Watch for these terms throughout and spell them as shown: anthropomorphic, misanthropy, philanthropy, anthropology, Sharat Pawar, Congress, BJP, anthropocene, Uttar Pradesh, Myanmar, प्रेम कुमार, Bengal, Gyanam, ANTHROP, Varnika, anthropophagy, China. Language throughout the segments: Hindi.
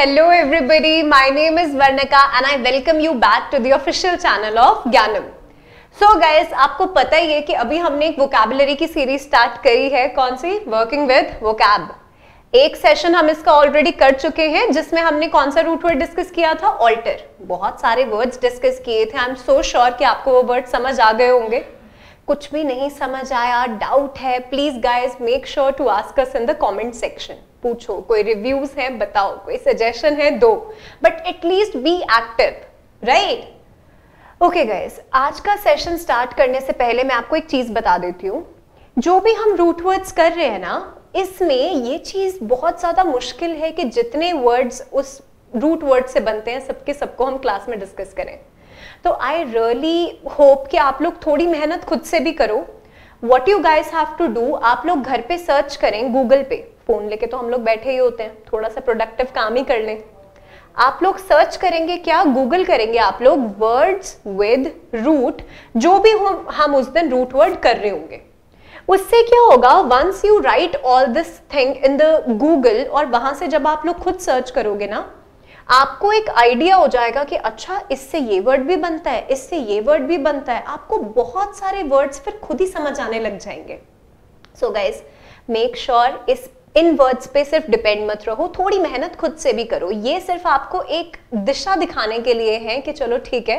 Hello everybody, my name is Varnika and I welcome you back to the official channel of Gyanam. So guys, आपको पता ही है कि अभी हमने एक vocabulary की series start करी है, कौन सी? Working with vocab. एक session हम इसका already कर चुके हैं जिसमें हमने कौन सा root word discuss किया था? Alter. बहुत सारे words discuss किए थे, I'm so sure कि आपको वो words समझ आ गए होंगे. कुछ भी नहीं समझ आया, doubt है, please guys make sure to ask us in the comment section. पूछो, कोई रिव्यूज है बताओ, कोई सजेशन है दो, but at least be active, right? Okay guys, आज का सेशन स्टार्ट करने से पहले मैं आपको एक चीज बता देती हूँ. जो भी हम रूट वर्ड्स कर रहे हैं ना, इसमें ये चीज बहुत ज्यादा मुश्किल है कि जितने वर्ड्स उस रूट वर्ड से बनते हैं सबके सबको हम क्लास में डिस्कस करें. तो आई रियली होप कि आप लोग थोड़ी मेहनत खुद से भी करो. What you guys have to do, आप लोग घर पे सर्च करें गूगल पे. फोन लेके तो हम लोग बैठे ही होते हैं, थोड़ा सा प्रोडक्टिव काम ही कर लें. आप लोग सर्च करेंगे क्या, गूगल करेंगे आप लोग वर्ड्स विद रूट, जो भी हम उस दिन रूट वर्ड कर रहे होंगे. उससे क्या होगा, once you write all this thing in the Google और वहां से जब आप लोग खुद सर्च करोगे ना, आपको एक आइडिया हो जाएगा कि अच्छा इससे ये वर्ड भी बनता है, इससे ये वर्ड भी बनता है. आपको बहुत सारे वर्ड्स फिर खुद ही समझ आने लग जाएंगे. So guys make sure in words पे सिर्फ डिपेंड मत रहो, थोड़ी मेहनत खुद से भी करो. ये सिर्फ आपको एक दिशा दिखाने के लिए है कि चलो ठीक है,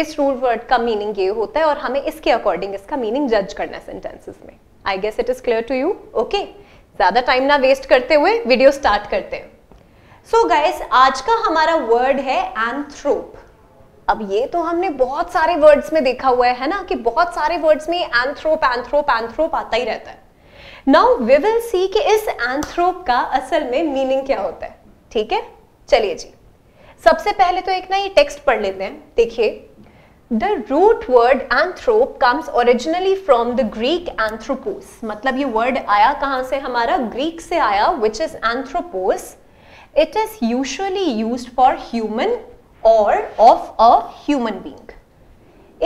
इस रूट वर्ड का मीनिंग ये होता है और हमें इसके अकॉर्डिंग इसका मीनिंग जज करना है सेंटेंसेस में. I guess it is clear to you. Okay, ज्यादा टाइम ना वेस्ट करते हुए वीडियो स्टार्ट करते हैं. सो गाइस, आज का हमारा वर्ड है एंथ्रोप. अब ये तो हमने बहुत सारे वर्ड्स में देखा हुआ है ना, कि बहुत सारे वर्ड्स में एंथ्रोप एंथ्रोप एंथ्रोप आता ही रहता है. Now we will see कि इस एंथ्रोप का असल में मीनिंग क्या होता है. ठीक है, चलिए जी, सबसे पहले तो एक ना ये टेक्स्ट पढ़ लेते हैं. देखिए, the root word anthrop comes originally from the Greek anthropos. मतलब ये वर्ड आया कहाँ से, हमारा ग्रीक से आया, which is anthropos. It is usually used for human और ऑफ अ ह्यूमन बीइंग.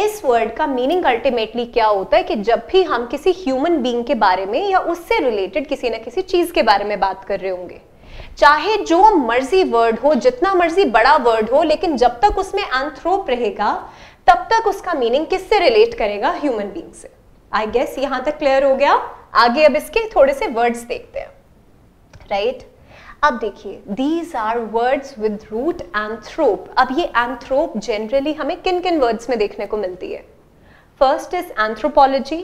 इस वर्ड का मीनिंग अल्टीमेटली क्या होता है कि जब भी हम किसी ह्यूमन बीइंग के बारे में या उससे रिलेटेड किसी ना किसी चीज के बारे में बात कर रहे होंगे, चाहे जो मर्जी वर्ड हो, जितना मर्जी बड़ा वर्ड हो, लेकिन जब तक उसमें एंथ्रोप रहेगा तब तक उसका मीनिंग किससे रिलेट करेगा, ह्यूमन बीइंग से. आई गेस यहां तक क्लियर हो गया. आगे अब इसके थोड़े से वर्ड्स देखते हैं, राइट? अब देखिए, these are words with root anthrop. अब ये एंथ्रोप जनरली हमें किन किन वर्ड्स में देखने को मिलती है? First is anthropology,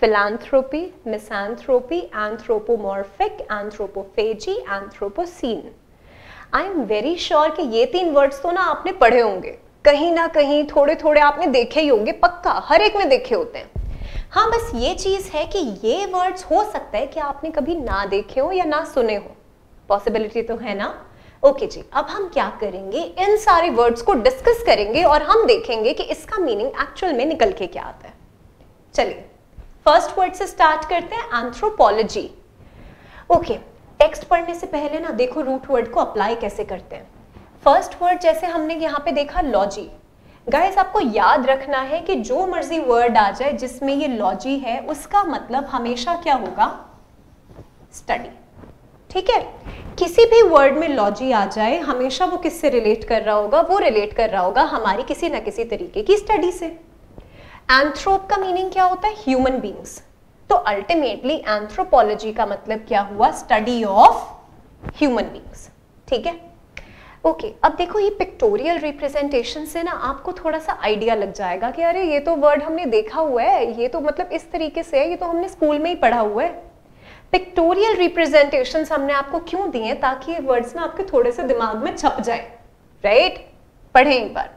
philanthropy, misanthropy, anthropomorphic, anthropophagy, anthropocene. I am very sure कि ये तीन वर्ड्स तो ना आपने पढ़े होंगे, कहीं ना कहीं थोड़े थोड़े आपने देखे ही होंगे, पक्का हर एक में देखे होते हैं. हाँ, बस ये चीज़ है कि ये वर्ड्स हो सकता है कि आपने कभी ना देखे हो या ना सुने हो, पॉसिबिलिटी तो है ना. ओके जी, अब हम क्या करेंगे, इन सारे वर्ड्स को डिस्कस करेंगे और हम देखेंगे कि इसका मीनिंग एक्चुअल में निकल के क्या आता है. चलिए फर्स्ट वर्ड से स्टार्ट करते हैं, एंथ्रोपोलॉजी. ओके, टेक्स्ट पढ़ने से पहले ना देखो रूट वर्ड को अप्लाई कैसे करते हैं. फर्स्ट वर्ड जैसे हमने यहाँ पे देखा, लॉजी. गाइस आपको याद रखना है कि जो मर्जी वर्ड आ जाए जिसमें ये लॉजी है, उसका मतलब हमेशा क्या होगा, स्टडी. ठीक है, किसी भी वर्ड में लॉजी आ जाए हमेशा वो किससे रिलेट कर रहा होगा, वो रिलेट कर रहा होगा हमारी किसी ना किसी तरीके की स्टडी से. एंथ्रोप का मीनिंग क्या होता है, ह्यूमन बीइंग्स. तो अल्टीमेटली एंथ्रोपोलॉजी का मतलब क्या हुआ, स्टडी ऑफ ह्यूमन बीइंग्स. ठीक है, ओके. अब देखो ये पिक्टोरियल रिप्रेजेंटेशन से ना आपको थोड़ा सा आइडिया लग जाएगा कि अरे ये तो वर्ड हमने देखा हुआ है, ये तो मतलब इस तरीके से है, ये तो हमने स्कूल में ही पढ़ा हुआ है. पिक्टोरियल रिप्रेजेंटेशंस हमने आपको क्यों दिए हैं, ताकि ये वर्ड्स ना आपके थोड़े से दिमाग में छप जाए, राइट? पढ़ें एक बार.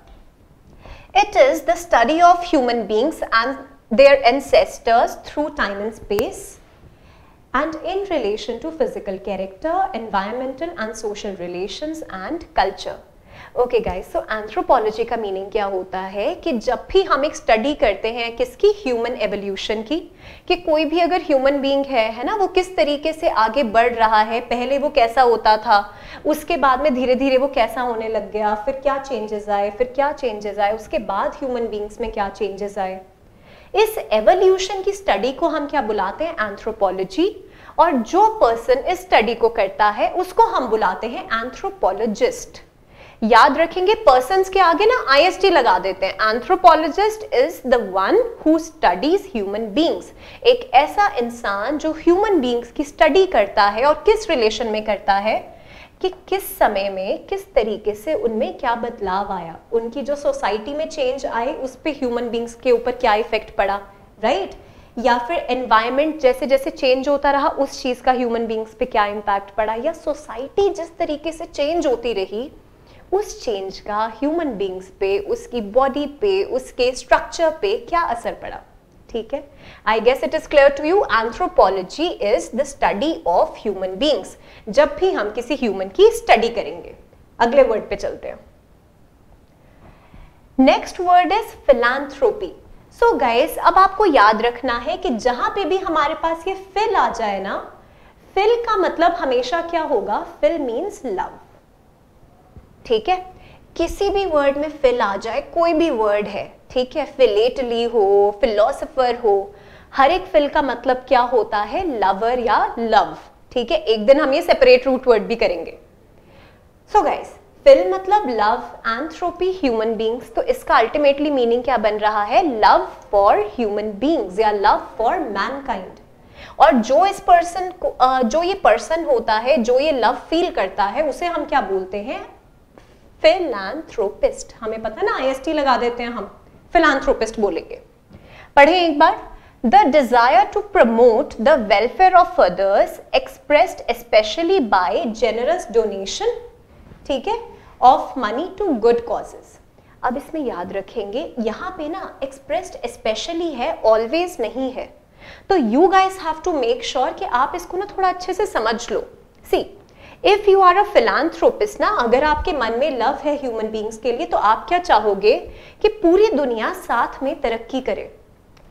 It is the study of human beings and their ancestors through time and space and in relation to physical character, environmental and social relations and culture. Okay guys, so anthropology का मीनिंग क्या होता है कि जब भी हम एक स्टडी करते हैं किसकी, ह्यूमन एवोल्यूशन की, कि कोई भी अगर ह्यूमन बीइंग है ना, वो किस तरीके से आगे बढ़ रहा है, पहले वो कैसा होता था, उसके बाद में धीरे धीरे वो कैसा होने लग गया, फिर क्या चेंजेस आए, फिर क्या चेंजेस आए, उसके बाद ह्यूमन बींग्स में क्या चेंजेस आए. इस एवोल्यूशन की स्टडी को हम क्या बुलाते हैं, एंथ्रोपोलॉजी. और जो पर्सन इस स्टडी को करता है उसको हम बुलाते हैं एंथ्रोपोलॉजिस्ट। याद रखेंगे पर्सन्स के आगे ना IST लगा देते हैं। Anthropologist is the one who studies human beings, एक ऐसा इंसान जो ह्यूमन बींग्स की स्टडी करता है और किस रिलेशन में करता है कि किस समय में किस तरीके से उनमें क्या बदलाव आया, उनकी जो सोसाइटी में चेंज आए उस पे ह्यूमन बींग्स के ऊपर क्या इफेक्ट पड़ा, राइट? या फिर एनवायरनमेंट जैसे जैसे चेंज होता रहा उस चीज़ का ह्यूमन बींग्स पे क्या इम्पैक्ट पड़ा, या सोसाइटी जिस तरीके से चेंज होती रही उस चेंज का ह्यूमन बींग्स पे, उसकी बॉडी पे, उसके स्ट्रक्चर पे क्या असर पड़ा। ठीक है, I guess it is clear to you. Anthropology is the study of human beings, जब भी हम किसी ह्यूमन की स्टडी करेंगे। अगले वर्ड पे चलते हैं। Next word is philanthropy. So guys, अब आपको याद रखना है कि जहां पे भी हमारे पास ये फिल आ जाए ना, फिल का मतलब हमेशा क्या होगा, फिल मीन्स लव। ठीक है, किसी भी वर्ड में फिल आ जाए, कोई भी वर्ड है, ठीक है, फिलेटली हो, फिलोसोफर हो, हर एक फिल का मतलब क्या होता है, लवर या लव। ठीक है, एक दिन हम ये सेपरेट रूट वर्ड भी करेंगे। सो गाइस, फिल मतलब लव, एंथ्रोपी ह्यूमन बींग्स, तो इसका अल्टीमेटली मीनिंग क्या बन रहा है, लव फॉर ह्यूमन बींग्स या लव फॉर मैनकाइंड। और जो इस पर्सन को जो ये पर्सन होता है, जो ये लव फील करता है, उसे हम क्या बोलते हैं, फिलैंथ्रोपिस्ट। हमें पता ना IST लगा देते हैं, हम फिलैंथ्रोपिस्ट बोलेंगे। पढ़ें एक बार। The desire to promote the welfare of others expressed specially by generous donation, ठीक है, of money to good causes. अब इसमें याद रखेंगे यहाँ पे ना एक्सप्रेस्ड स्पेशली है, ऑलवेज नहीं है, तो you guys have to make sure कि आप इसको ना थोड़ा अच्छे से समझ लो। See, if you are a philanthropist ना, अगर आपके मन में लव है ह्यूमन बींग्स के लिए, तो आप क्या चाहोगे कि पूरी दुनिया साथ में तरक्की करे।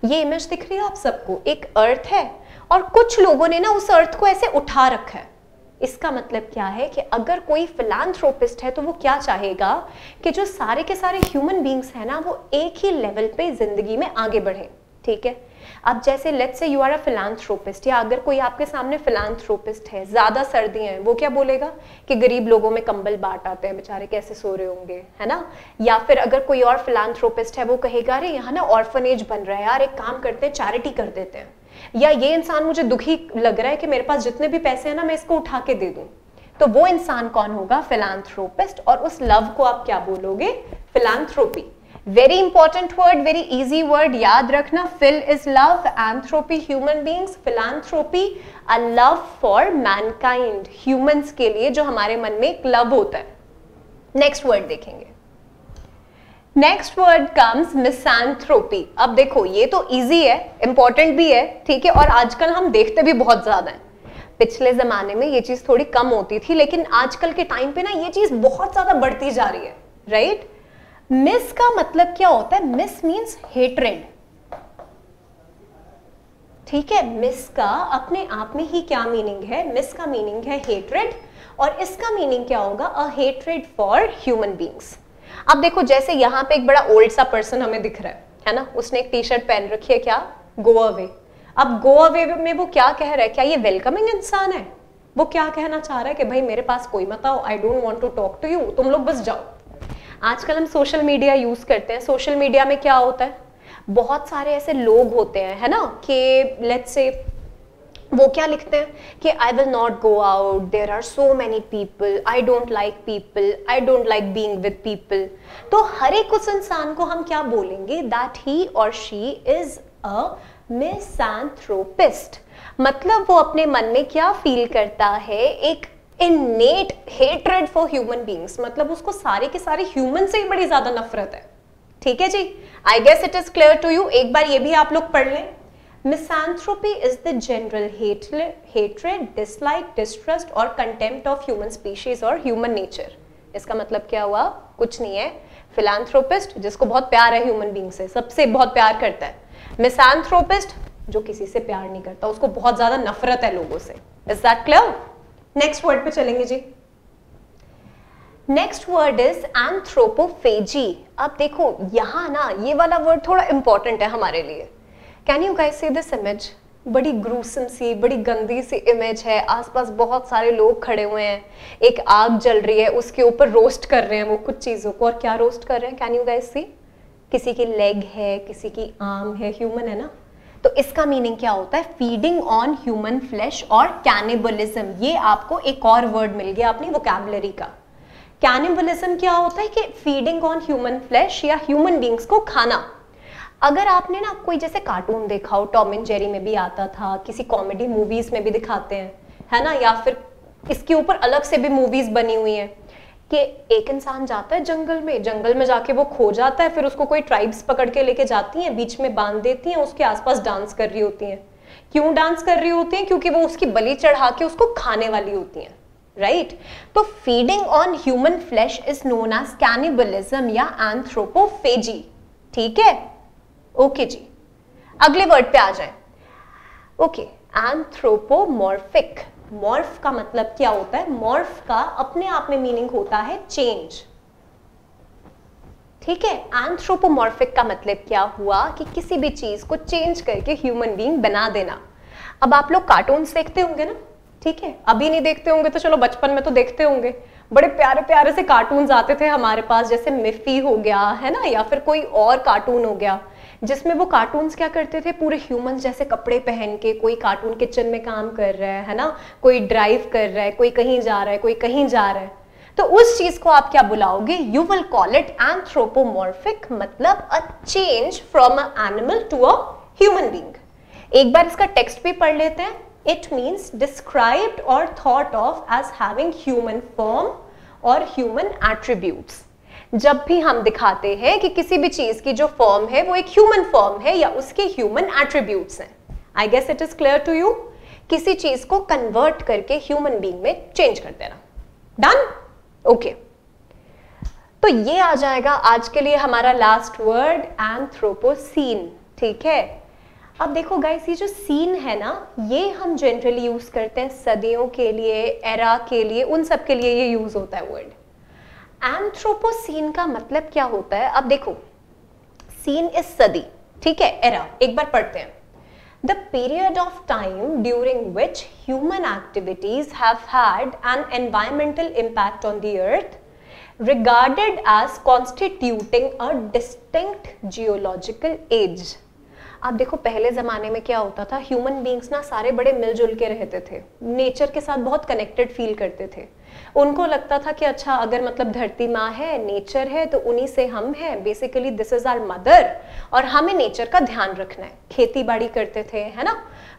ये इमेज दिख रही है आप सबको, एक अर्थ है और कुछ लोगों ने ना उस अर्थ को ऐसे उठा रखा है। इसका मतलब क्या है कि अगर कोई फिलैंथ्रोपिस्ट है तो वो क्या चाहेगा कि जो सारे के सारे ह्यूमन बींग्स हैं ना, वो एक ही लेवल पे जिंदगी में आगे बढ़े। ठीक है, अब जैसे let's say you are a philanthropist, या अगर कोई आपके सामने फिलैंथ्रोपिस्ट है, ज़्यादा सर्दियाँ हैं, वो क्या बोलेगा कि गरीब लोगों में कंबल बांट आते हैं, बेचारे कैसे सो रहे होंगे, है ना? या फिर अगर कोई और फिलैंथ्रोपिस्ट है, वो कहेगा अरे यहाँ ना ऑर्फनेज बन रहा है यार, एक काम करते हैं चैरिटी कर देते हैं, या ये इंसान मुझे दुखी लग रहा है कि मेरे पास जितने भी पैसे हैं ना, मैं इसको उठा के दे दूँ। तो वो इंसान कौन होगा, फिलैंथ्रोपिस्ट। और उस लव को आप क्या बोलोगे, philanthropy. Very important word, very easy word, याद रखना। Phil is love, anthropy human beings, philanthropy a love for mankind, humans के लिए जो हमारे मन में एक लव होता है। नेक्स्ट वर्ड देखेंगे। Next word comes misanthropy. अब देखो, ये तो इजी है, इंपॉर्टेंट भी है, ठीक है, और आजकल हम देखते भी बहुत ज्यादा है। पिछले जमाने में ये चीज थोड़ी कम होती थी, लेकिन आजकल के टाइम पे ना ये चीज बहुत ज्यादा बढ़ती जा रही है, राइट? मिस का मतलब क्या होता है, मिस मीन्स हेट्रेड। ठीक है, मिस का अपने आप में ही क्या मीनिंग है, मिस का मीनिंग है हेट्रेड, और इसका मीनिंग क्या होगा, a hatred for human beings. अब देखो, जैसे यहाँ पे एक बड़ा ओल्ड सा पर्सन हमें दिख रहा है ना, उसने एक टी शर्ट पहन रखी है क्या, गो अवे। अब गो अवे में वो क्या कह रहा है, क्या ये वेलकमिंग इंसान है? वो क्या कहना चाह रहा है कि भाई मेरे पास कोई मत आओ, I don't want to talk to you, तुम लोग बस जाओ। आजकल हम सोशल मीडिया यूज़ करते हैं, सोशल मीडिया में क्या होता है, बहुत सारे ऐसे लोग होते हैं, है ना, कि लेट्स से वो क्या लिखते हैं कि I will not go out, there are so many people, I don't like people, I don't like being with people. तो हर एक उस इंसान को हम क्या बोलेंगे, दैट ही और शी इज अ मिसैंथ्रोपिस्ट। मतलब वो अपने मन में क्या फील करता है, एक innate hatred for human beings, मतलब उसको सारे के सारे ह्यूमन से ही बड़ी ज्यादा नफरत है। ठीक है जी, I guess it is clear to you. एक बार ये भी आप लोग पढ़ लें। Misanthropy is the general hatred, dislike, distrust और कंटेम्प्ट ऑफ ह्यूमन स्पीशीज और ह्यूमन नेचर। इसका मतलब क्या हुआ, कुछ नहीं है, फिलैंथ्रोपिस्ट जिसको बहुत प्यार है ह्यूमन बींग से, सबसे बहुत प्यार करता है, मिसैंथ्रोपिस्ट जो किसी से प्यार नहीं करता, उसको बहुत ज्यादा नफरत है लोगों से। Is that clear? Next word पे चलेंगे जी। Next word is anthropophagy. अब देखो यहाँ ना ये वाला वर्ड थोड़ा इंपॉर्टेंट है हमारे लिए। Can you guys see this image? बड़ी ग्रूसम सी, बड़ी गंदी सी इमेज है। आसपास बहुत सारे लोग खड़े हुए हैं, एक आग जल रही है, उसके ऊपर रोस्ट कर रहे हैं वो कुछ चीज़ों को। और क्या रोस्ट कर रहे हैं, कैन यू गाइस सी? किसी की लेग है, किसी की आर्म है, ह्यूमन है ना। तो इसका मीनिंग क्या होता है? फीडिंग ऑन ह्यूमन फ्लैश और कैनिबलिज्म। ये आपको एक और वर्ड मिल गया अपनी वोकैबुलरी का। कैनिबलिज्म क्या होता है कि फीडिंग ऑन ह्यूमन फ्लैश या ह्यूमन बींग्स को खाना। अगर आपने ना कोई जैसे कार्टून देखा हो, टॉम एंड जेरी में भी आता था, किसी कॉमेडी मूवीज में भी दिखाते हैं, है ना, या फिर इसके ऊपर अलग से भी मूवीज बनी हुई हैं कि एक इंसान जाता है जंगल में, जंगल में जाके वो खो जाता है, फिर उसको कोई ट्राइब्स पकड़ के लेके जाती हैं, बीच में बांध देती हैं, उसके आसपास डांस कर रही होती हैं। क्यों डांस कर रही होती हैं? क्योंकि वो उसकी बलि चढ़ा के उसको खाने वाली होती हैं, राइट तो feeding on human flesh is known as cannibalism या एंथ्रोपोफेजी। ठीक है, ओके जी, अगले वर्ड पे आ जाए। Okay, anthropomorphic. मॉर्फ का मतलब क्या होता है? मॉर्फ का अपने आप में मीनिंग होता है चेंज। ठीक है, एंथ्रोपोमॉर्फिक का मतलब क्या हुआ कि किसी भी चीज को चेंज करके ह्यूमन बीइंग बना देना। अब आप लोग कार्टून्स देखते होंगे ना, ठीक है, अभी नहीं देखते होंगे तो चलो बचपन में तो देखते होंगे। बड़े प्यारे प्यारे से कार्टून्स आते थे हमारे पास, जैसे मिफी हो गया, है ना, या फिर कोई और कार्टून हो गया, जिसमें वो कार्टून्स क्या करते थे, पूरे ह्यूमन जैसे कपड़े पहन के, कोई कार्टून किचन में काम कर रहा है ना, कोई ड्राइव कर रहा है, कोई कहीं जा रहा है, कोई कहीं जा रहा है। तो उस चीज को आप क्या बुलाओगे? You will call it anthropomorphic, मतलब a change from a animal to a human being. एक बार इसका टेक्स्ट भी पढ़ लेते हैं। It means described or thought of as having human form or human attributes. जब भी हम दिखाते हैं कि किसी भी चीज की जो फॉर्म है वो एक ह्यूमन फॉर्म है या उसके ह्यूमन एट्रीब्यूट्स हैं। I guess it is clear to you. किसी चीज को कन्वर्ट करके ह्यूमन बीइंग में चेंज कर देना। डन, ओके तो ये आ जाएगा आज के लिए हमारा लास्ट वर्ड, एंथ्रोपोसीन। ठीक है, अब देखो गाइस, ये जो सीन है ना, ये हम जनरली यूज करते हैं सदियों के लिए, एरा के लिए, उन सब के लिए ये यूज होता है वर्ड। एंथ्रोपोसीन का मतलब क्या होता है? अब देखो, सीन इज सदी, ठीक है, एरा, एक बार पढ़ते हैं। The period of time during which human activities have had an environmental impact on the earth regarded as constituting a distinct geological age. आप देखो, पहले ज़माने में क्या होता था, ह्यूमन बींग्स ना सारे बड़े मिलजुल के रहते थे, नेचर के साथ बहुत कनेक्टेड फील करते थे। उनको लगता था कि अच्छा, अगर मतलब धरती माँ है, नेचर है, तो उन्हीं से हम हैं, basically this is our mother, और हमें नेचर का ध्यान रखना है। खेती बाड़ी करते थे, है ना,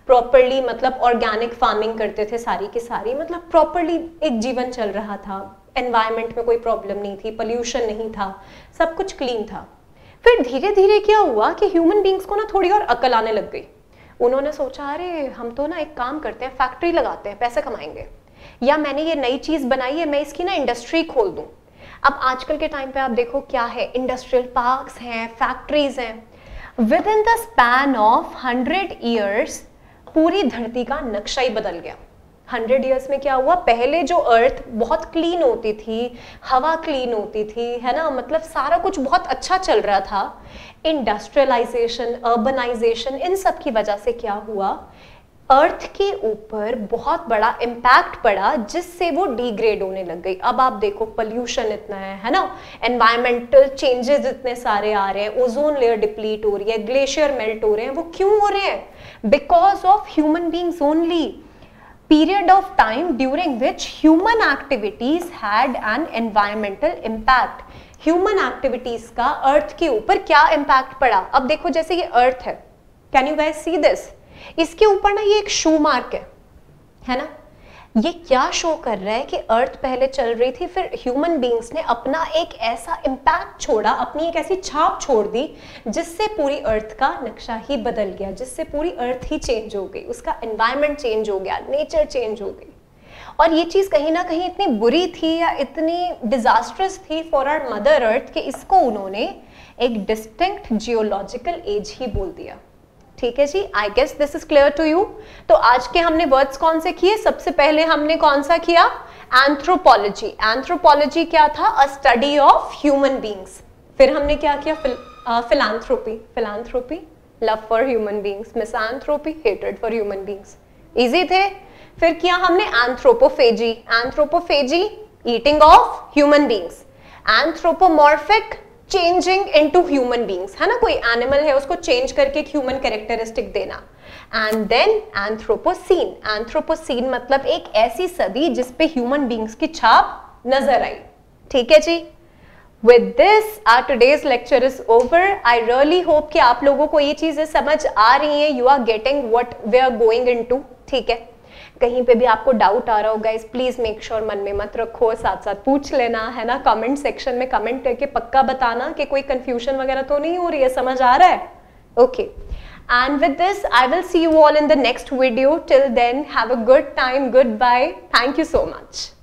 प्रॉपरली, मतलब ऑर्गेनिक फार्मिंग करते थे सारी की सारी, मतलब प्रॉपरली एक जीवन चल रहा था, एनवायरमेंट में कोई प्रॉब्लम नहीं थी, पोल्यूशन नहीं था, सब कुछ क्लीन था। फिर धीरे धीरे क्या हुआ कि ह्यूमन बींग्स को ना थोड़ी और अकल आने लग गई। उन्होंने सोचा, अरे हम तो ना एक काम करते हैं, फैक्ट्री लगाते हैं, पैसे कमाएंगे, या मैंने ये नई चीज़ बनाई है, मैं इसकी ना इंडस्ट्री खोल दूँ। अब आजकल के टाइम पे आप देखो क्या है, इंडस्ट्रियल पार्क्स हैं, फैक्ट्रीज हैं। Within the span of 100 years पूरी धरती का नक्शा ही बदल गया। 100 ईयर्स में क्या हुआ, पहले जो अर्थ बहुत क्लीन होती थी, हवा क्लीन होती थी, है ना, मतलब सारा कुछ बहुत अच्छा चल रहा था, इंडस्ट्रियलाइजेशन, अर्बनाइजेशन, इन सब की वजह से क्या हुआ, अर्थ के ऊपर बहुत बड़ा इम्पैक्ट पड़ा, जिससे वो डिग्रेड होने लग गई। अब आप देखो, पल्यूशन इतना है ना, एनवायरमेंटल चेंजेस इतने सारे आ रहे हैं, ओजोन लेयर डिप्लीट हो रही है, ग्लेशियर मेल्ट हो रहे हैं। वो क्यों हो रहे हैं? Because of human beings only. Period of time during which human activities had an environmental impact. Human activities का अर्थ के ऊपर क्या इम्पैक्ट पड़ा? अब देखो, जैसे ये अर्थ है, can you guys see this, इसके ऊपर ना ये एक शू मार्क है ना, ये क्या शो कर रहा है कि अर्थ पहले चल रही थी, फिर ह्यूमन बींग्स ने अपना एक ऐसा इम्पैक्ट छोड़ा, अपनी एक ऐसी छाप छोड़ दी, जिससे पूरी अर्थ का नक्शा ही बदल गया, जिससे पूरी अर्थ ही चेंज हो गई, उसका एनवायरनमेंट चेंज हो गया, नेचर चेंज हो गई। और ये चीज़ कहीं ना कहीं इतनी बुरी थी या इतनी डिजास्ट्रस थी फॉर आवर मदर अर्थ कि इसको उन्होंने एक डिस्टिंक्ट जियोलॉजिकल एज ही बोल दिया। ठीक है जी, I guess this is clear to you. तो आज के हमने वर्ड्स कौन से किए? सबसे पहले हमने कौन सा किया? एंथ्रोपोलॉजी। एंथ्रोपोलॉजी क्या था? A study of human beings. फिर हमने क्या किया? फिलान्थ्रोपी। Philanthropy love for human beings, misanthropy, hatred for human beings. Easy थे. फिर किया हमने anthropophagy, anthropophagy eating of human beings, anthropomorphic changing into human beings, है ना, कोई animal है उसको change करके एक human characteristic देना, and then anthropocene, anthropocene मतलब एक ऐसी सदी जिसपे human beings की छाप नजर आई. ठीक है जी. With this, our today's lecture is over. I really hope कि आप लोगों को ये चीजें समझ आ रही हैं. You are getting what we are going into. ठीक है. कहीं पे भी आपको डाउट आ रहा होगा, इस प्लीज मेक श्योर मन में मत रखो, साथ साथ पूछ लेना, है ना. कमेंट सेक्शन में कमेंट करके पक्का बताना कि कोई कंफ्यूजन वगैरह तो नहीं हो रही है, समझ आ रहा है. Okay. And with this, I will see you all in the next video. Till then, have a good time. Goodbye. Thank you so much.